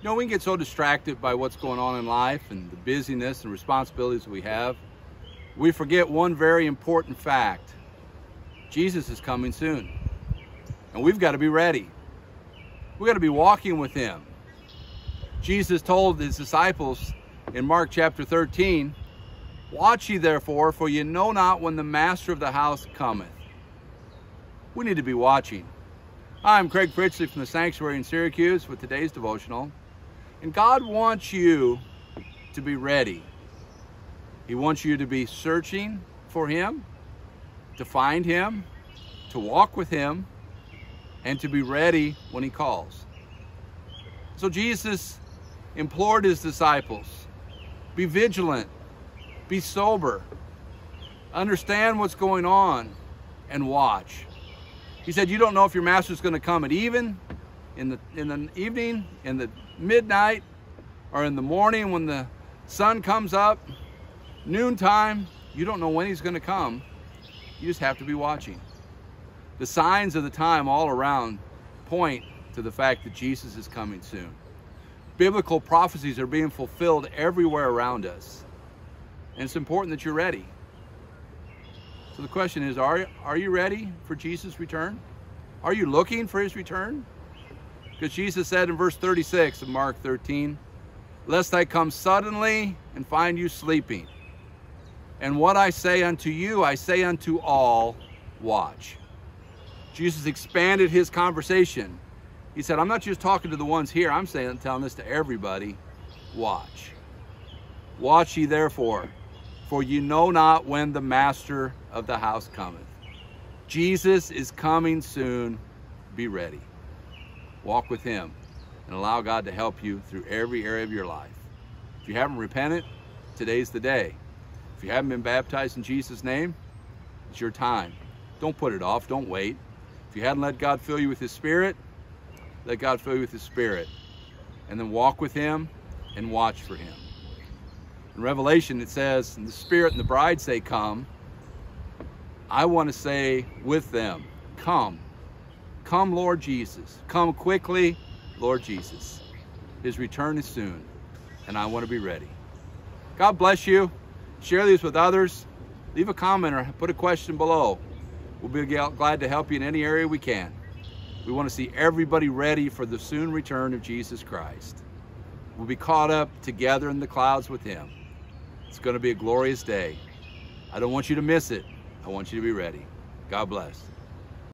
You know, we can get so distracted by what's going on in life and the busyness and responsibilities we have, we forget one very important fact. Jesus is coming soon, and we've got to be ready. We've got to be walking with him. Jesus told his disciples in Mark chapter 13, "Watch ye therefore, for ye know not when the master of the house cometh." We need to be watching. I'm Craig Fritchley from the Sanctuary in Syracuse with today's devotional. And God wants you to be ready. He wants you to be searching for him, to find him, to walk with him, and to be ready when he calls. So Jesus implored his disciples, be vigilant, be sober, understand what's going on, and watch. He said, you don't know if your master's going to come at even, in the evening, in the midnight, or in the morning when the sun comes up, noontime. You don't know when he's going to come. You just have to be watching. The signs of the time all around point to the fact that Jesus is coming soon. Biblical prophecies are being fulfilled everywhere around us. And it's important that you're ready. So the question is, are you ready for Jesus' return? Are you looking for his return? Because Jesus said in verse 36 of Mark 13, "Lest I come suddenly and find you sleeping. And what I say unto you, I say unto all, watch." Jesus expanded his conversation. He said, I'm not just talking to the ones here, I'm telling this to everybody, watch. "Watch ye therefore, for you know not when the master of the house cometh." Jesus is coming soon. Be ready. Walk with him and allow God to help you through every area of your life. If you haven't repented, today's the day. If you haven't been baptized in Jesus' name, it's your time. Don't put it off. Don't wait. If you hadn't let God fill you with his Spirit, let God fill you with his Spirit. And then walk with him and watch for him. In Revelation, it says, "And the Spirit and the bride say, come." I want to say with them, come. Come, Lord Jesus. Come quickly, Lord Jesus. His return is soon, and I want to be ready. God bless you. Share these with others. Leave a comment or put a question below. We'll be glad to help you in any area we can. We want to see everybody ready for the soon return of Jesus Christ. We'll be caught up together in the clouds with him. It's going to be a glorious day. I don't want you to miss it. I want you to be ready. God bless.